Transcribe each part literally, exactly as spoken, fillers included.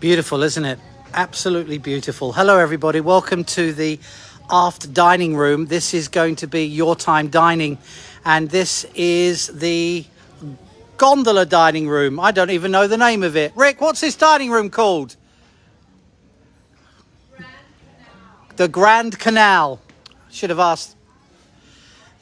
Beautiful, isn't it? Absolutely beautiful. Hello everybody, welcome to the after dining room. This is going to be your time dining, and this is the gondola dining room. I don't even know the name of it. Rick, what's this dining room called? The Grand Canal. Should have asked.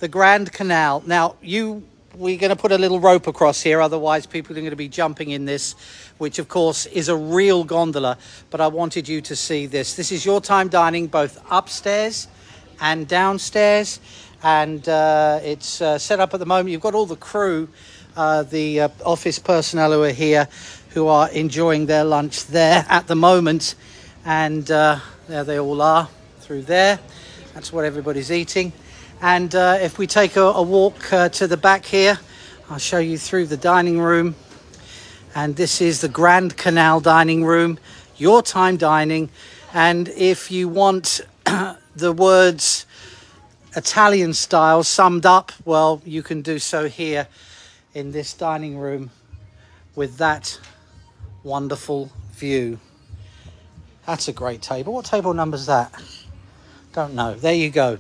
The Grand Canal. Now, you, we're going to put a little rope across here, otherwise people are going to be jumping in this, which of course is a real gondola, but I wanted you to see this. This is your time dining, both upstairs and downstairs, and uh, it's uh, set up at the moment. You've got all the crew, uh, the uh, office personnel who are here, who are enjoying their lunch there at the moment, and uh, there they all are. Through there, that's what everybody's eating. And uh, if we take a, a walk uh, to the back here, I'll show you through the dining room, and this is the Grand Canal dining room, your time dining. And if you want the words Italian style summed up, well, you can do so here in this dining room with that wonderful view. That's a great table. What table number is that? Don't know. There you go.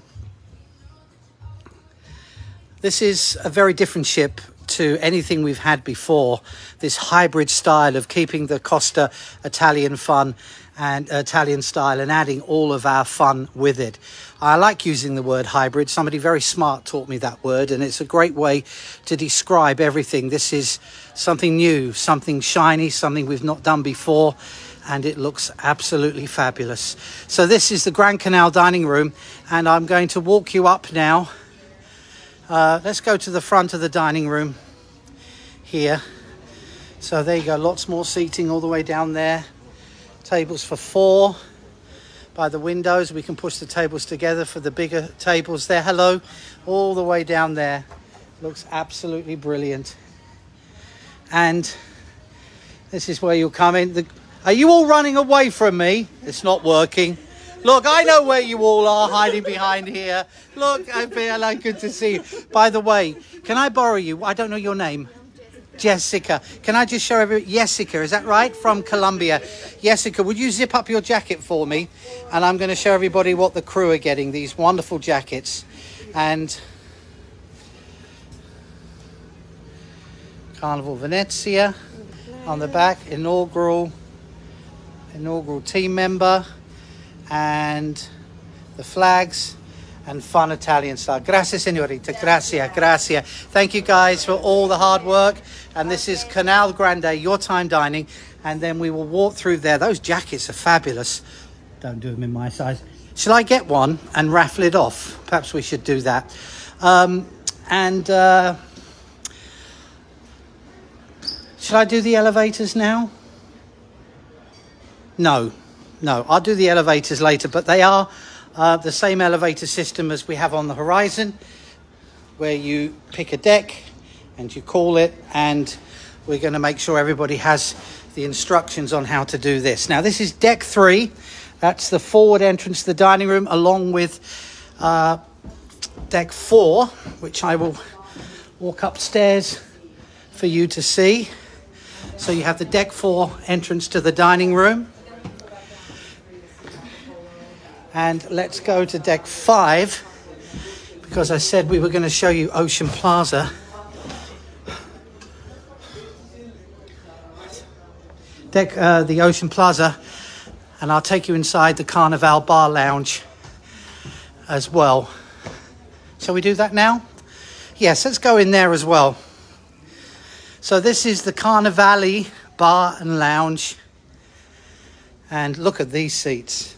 This is a very different ship to anything we've had before. This hybrid style of keeping the Costa Italian fun and uh, Italian style and adding all of our fun with it. I like using the word hybrid. Somebody very smart taught me that word, and it's a great way to describe everything. This is something new, something shiny, something we've not done before, and it looks absolutely fabulous. So this is the Grand Canal dining room, and I'm going to walk you up now. Uh, let's go to the front of the dining room here. So there you go, lots more seating all the way down there. Tables for four by the windows. We can push the tables together for the bigger tables there. Hello, all the way down there. Looks absolutely brilliant. And this is where you'll come in. The, Are you all running away from me? It's not working. Look, I know where you all are, hiding behind here. Look, Abela, good to see you. By the way, can I borrow you? I don't know your name. Jessica. Jessica. Can I just show everyone? Jessica, is that right? From Colombia. Jessica, would you zip up your jacket for me? And I'm going to show everybody what the crew are getting, these wonderful jackets. And Carnival Venezia on the back, inaugural... inaugural team member, and the flags and fun Italian style. Grazie signorita, grazie, grazie. Thank you guys for all the hard work. And this is Canal Grande, your time dining, and then we will walk through there. Those jackets are fabulous. Don't do them in my size. Shall I get one and raffle it off? Perhaps we should do that. Um, and uh, shall I do the elevators now? No, no, I'll do the elevators later, but they are uh, the same elevator system as we have on the Horizon, where you pick a deck and you call it, and we're going to make sure everybody has the instructions on how to do this. Now, this is deck three. That's the forward entrance to the dining room, along with uh, deck four, which I will walk upstairs for you to see. So you have the deck four entrance to the dining room. And let's go to deck five, because I said we were going to show you Ocean Plaza. Deck, uh, the Ocean Plaza, and I'll take you inside the Carnival Bar Lounge as well. Shall we do that now? Yes, let's go in there as well. So this is the Carnival Bar and Lounge, and look at these seats.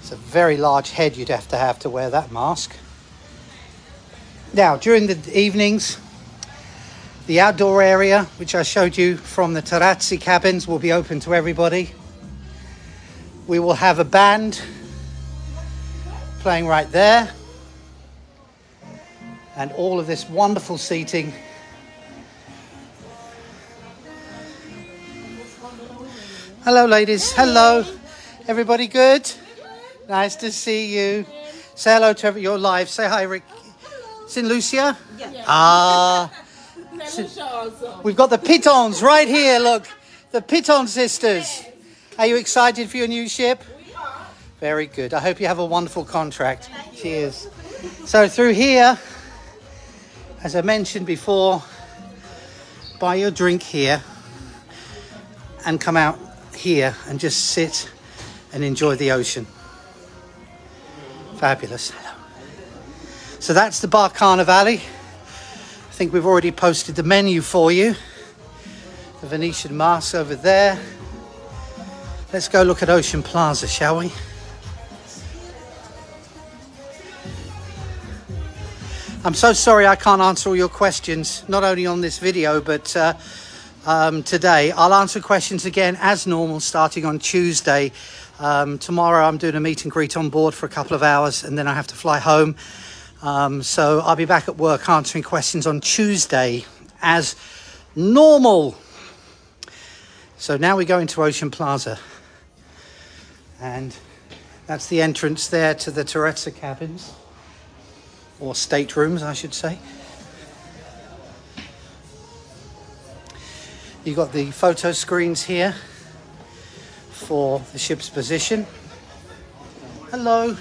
It's a very large head you'd have to have to wear that mask. Now, during the evenings, the outdoor area, which I showed you from the Terrazza cabins, will be open to everybody. We will have a band playing right there. And all of this wonderful seating Hello ladies, hello. Everybody good? Nice to see you. Say hello to everyone, you're live. Say hi, Rick. It's in Lucia? Yeah. Ah. So, we've got the Pitons right here, look. The Piton sisters. Are you excited for your new ship? We are. Very good. I hope you have a wonderful contract. Cheers. So through here, as I mentioned before, buy your drink here and come out here and just sit and enjoy the ocean. Fabulous. So that's the Barcana Valley. I think we've already posted the menu for you. The Venetian Mass over there. Let's go look at Ocean Plaza, shall we? I'm so sorry I can't answer all your questions, not only on this video, but uh, um, today. I'll answer questions again as normal starting on Tuesday. Um, tomorrow I'm doing a meet and greet on board for a couple of hours and then I have to fly home. Um, so I'll be back at work answering questions on Tuesday as normal. So now we go into Ocean Plaza. And that's the entrance there to the Terrazza cabins. Or staterooms, I should say. You've got the photo screens here for the ship's position. Hello.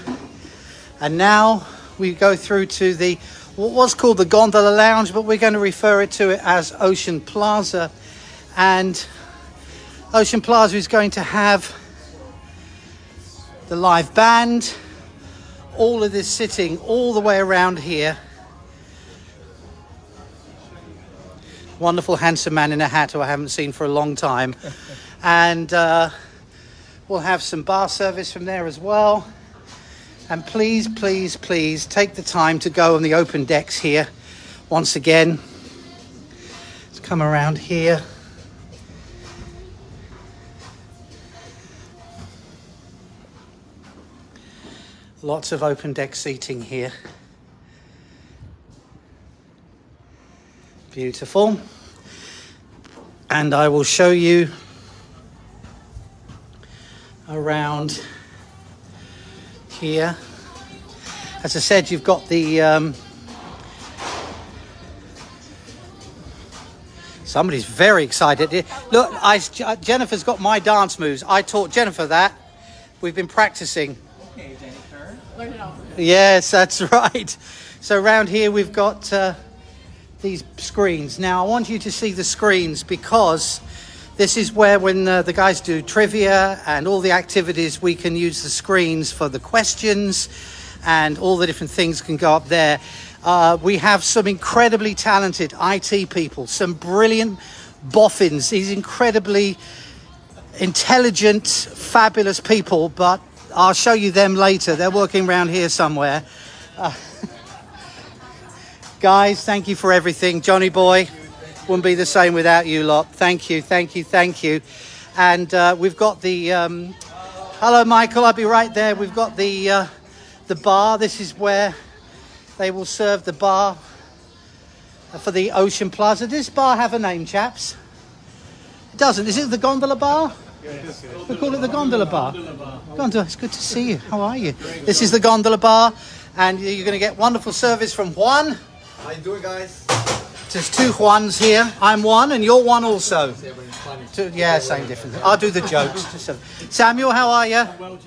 And now we go through to the what was called the Gondola Lounge, but we're going to refer it to it as Ocean Plaza. And Ocean Plaza is going to have the live band. All of this sitting all the way around here. Wonderful handsome man in a hat who I haven't seen for a long time. And uh, we'll have some bar service from there as well. And please, please, please take the time to go on the open decks here. Once again, let's come around here. Lots of open deck seating here. Beautiful. And I will show you around here. As I said, you've got the... Um, somebody's very excited. Look, I, Jennifer's got my dance moves. I taught Jennifer that. We've been practicing. Okay, Jennifer. Yes, that's right. So around here we've got uh, these screens. Now I want you to see the screens because this is where when uh, the guys do trivia and all the activities, we can use the screens for the questions and all the different things can go up there. Uh, we have some incredibly talented I T people, some brilliant boffins, these incredibly intelligent, fabulous people, but I'll show you them later. They're working around here somewhere. Uh, guys, thank you for everything. Johnny boy, wouldn't be the same without you lot. Thank you, thank you, thank you. And uh, we've got the... Um, hello, Michael, I'll be right there. We've got the, uh, the bar. This is where they will serve the bar for the Ocean Plaza. Does this bar have a name, chaps? It doesn't. Is it the Gondola Bar? Yes. We call it the Gondola Bar. Gondola, it's good to see you. How are you? This is the Gondola Bar, and you're going to get wonderful service from Juan. How you doing, guys? There's two Juans here. I'm one, and you're one also. Two, yeah, same difference. I'll do the jokes. Samuel, how are you?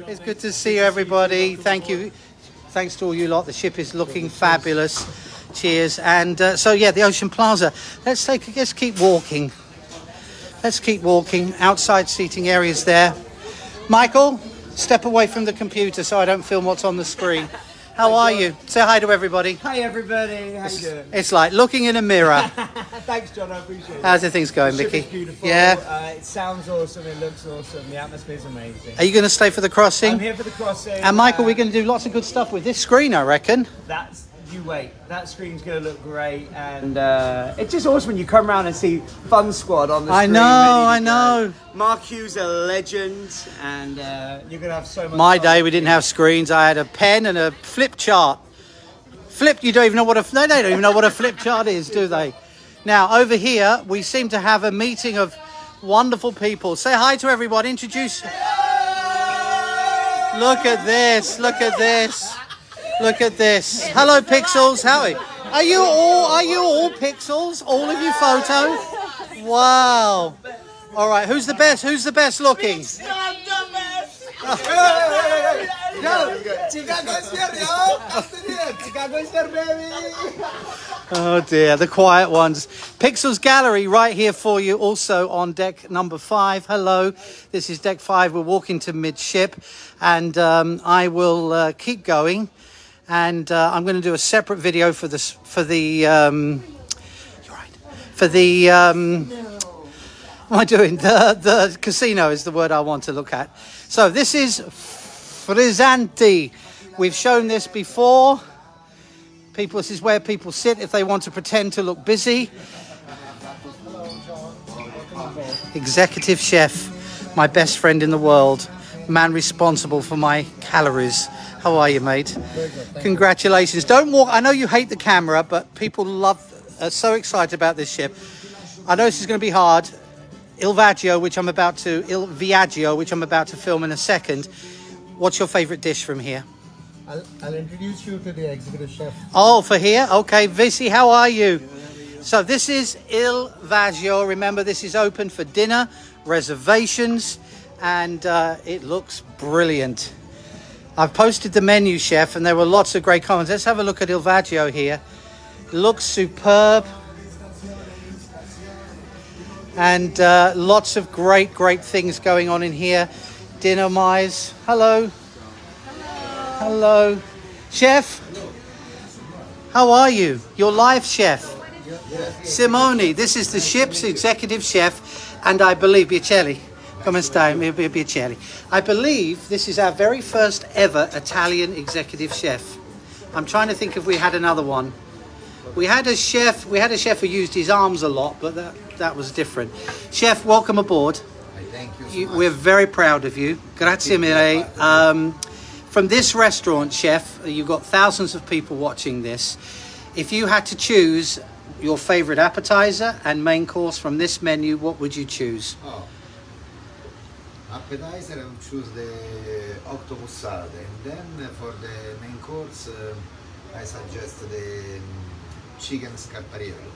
It's good to see you, everybody. Thank you. Thanks to all you lot. The ship is looking fabulous. Cheers. And uh, so, yeah, the Ocean Plaza. Let's take. Let's keep walking. Let's keep walking. Outside seating areas there. Michael, step away from the computer so I don't film what's on the screen. How are you? Say hi to everybody. Hi everybody. How it's, you doing? It's like looking in a mirror. Thanks, John. I appreciate it. How's the things going, Mickey? It's beautiful. Yeah. Uh, it sounds awesome. It looks awesome. The atmosphere's amazing. Are you going to stay for the crossing? I'm here for the crossing. And Michael, uh, we're going to do lots of good stuff with this screen, I reckon. That's. You wait, that screen's going to look great, and uh, it's just awesome when you come around and see Fun Squad on the I screen. Know, I know, I know. Mark Hughes, a legend, and uh, you're going to have so much My fun. Day, we didn't have screens. I had a pen and a flip chart. Flip, you don't even know what a, no, they don't even know what a flip chart is, do they? Now, over here, we seem to have a meeting of Wonderful people. Say hi to everybody. Introduce. Look at this. Look at this. Look at this. Hello, Pixels. How are you? Are you all? Are you all Pixels? All of you photo. Wow. All right. Who's the best? Who's the best looking? Oh dear, the quiet ones. Pixels Gallery right here for you, also on deck number five. Hello, this is deck five. We're walking to midship, and um, I will uh, keep going, and uh, I'm going to do a separate video for this for the um, you're right for the um, what am I doing? The the casino is the word I want to look at. So this is Frizzanti. We've shown this before. People, this is where people sit if they want to pretend to look busy. Executive chef, my best friend in the world, man responsible for my calories. How are you, mate? Congratulations. Don't walk. I know you hate the camera, but people love, are so excited about this ship. I know this is going to be hard. Il Viaggio, which I'm about to, Il Viaggio, which I'm about to film in a second. What's your favorite dish from here? I'll, I'll introduce you to the executive chef. Oh, for here? Okay, Visi, how are you? So this is Il Viaggio. Remember, this is open for dinner, reservations, and uh, it looks brilliant. I've posted the menu, chef, and there were lots of great comments. Let's have a look at Il Viaggio here. It looks superb. And uh, lots of great, great things going on in here. Dinner, Mize. Hello. Hello. Hello. Chef. Hello. How are you? Your life, Chef. Simone. This is the ship's executive chef, and I believe Biacelli. Come and stay. Biacelli. I believe this is our very first ever Italian executive chef. I'm trying to think if we had another one. We had a chef. We had a chef who used his arms a lot, but that that was different. Chef, welcome aboard. Thank you so you, we're very proud of you. Grazie mille. Um, from this restaurant, Chef, you've got thousands of people watching this. If you had to choose your favorite appetizer and main course from this menu, what would you choose? Oh. Appetizer, I would choose the octopus salad. And then for the main course, uh, I suggest the chicken scarpariello.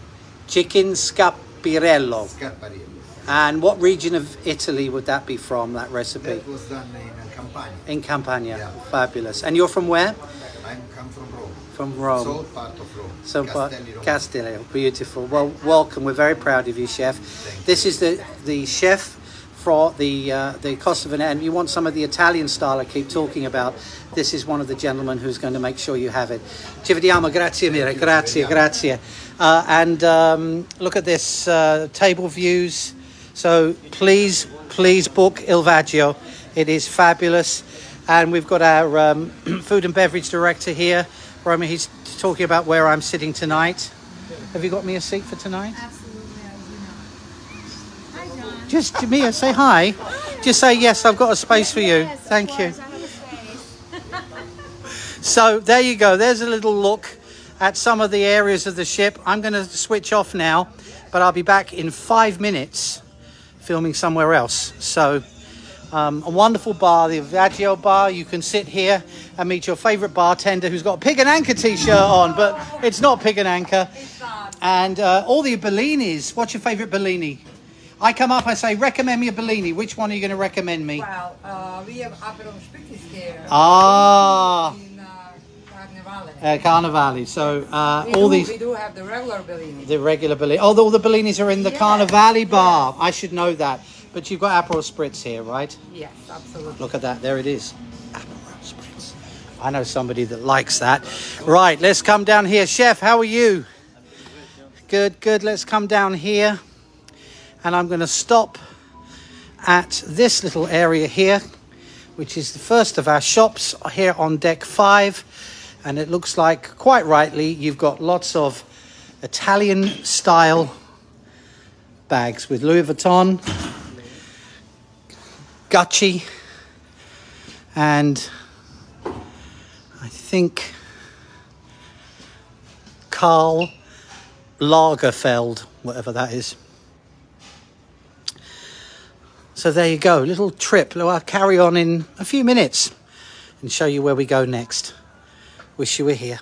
Chicken scarpariello. Scarpariello. And what region of Italy would that be from, that recipe? It was done in Campania. In Campania, yeah. Fabulous. And you're from where? I come from Rome. From Rome. So part of Rome. So Castelli, Rome. Castelli, beautiful. Well, welcome. We're very proud of you, Chef. Thank this you. Is the, the chef for the uh, the cost of an end. You want some of the Italian style I keep talking about. This is one of the gentlemen who's going to make sure you have it. Ci vediamo, grazie mille, grazie, grazie. Uh, and um, look at this, uh, table views. So please, please book Il Viaggio. It is fabulous. And we've got our um, food and beverage director here. Roman, he's talking about where I'm sitting tonight. Have you got me a seat for tonight? Absolutely, I do not. Hi, John. Just, Mia, say hi. Hi. Just say, yes, I've got a space for you. Yes, thank of course, you. I have a space. So there you go. There's a little look at some of the areas of the ship. I'm going to switch off now, but I'll be back in five minutes. Filming somewhere else. So um, a wonderful bar, the Il Viaggio bar. You can sit here and meet your favorite bartender who's got a Pig and Anchor t-shirt on, but it's not Pig and Anchor. And uh, all the Bellinis. What's your favorite Bellini? I come up, I say, recommend me a Bellini. Which one are you going to recommend me? Well, uh, we have Aperol Spritz here. Ah. In uh, Carnevale. Uh, Carnevale. So uh, all do, these. We do have the regular Bellini. The regular Bellini. Oh, all the Bellinis are in the yeah. Carnevale bar. Yeah. I should know that. But you've got Aperol Spritz here, right? Yes, absolutely. Look at that. There it is. Aperol Spritz. I know somebody that likes that. Right, let's come down here. Chef, how are you? Good, good. Let's come down here. And I'm going to stop at this little area here, which is the first of our shops here on deck five. And it looks like, quite rightly, you've got lots of Italian-style bags with Louis Vuitton, Gucci, and I think Karl Lagerfeld, whatever that is. So there you go, little trip. I'll carry on in a few minutes and show you where we go next. Wish you were here.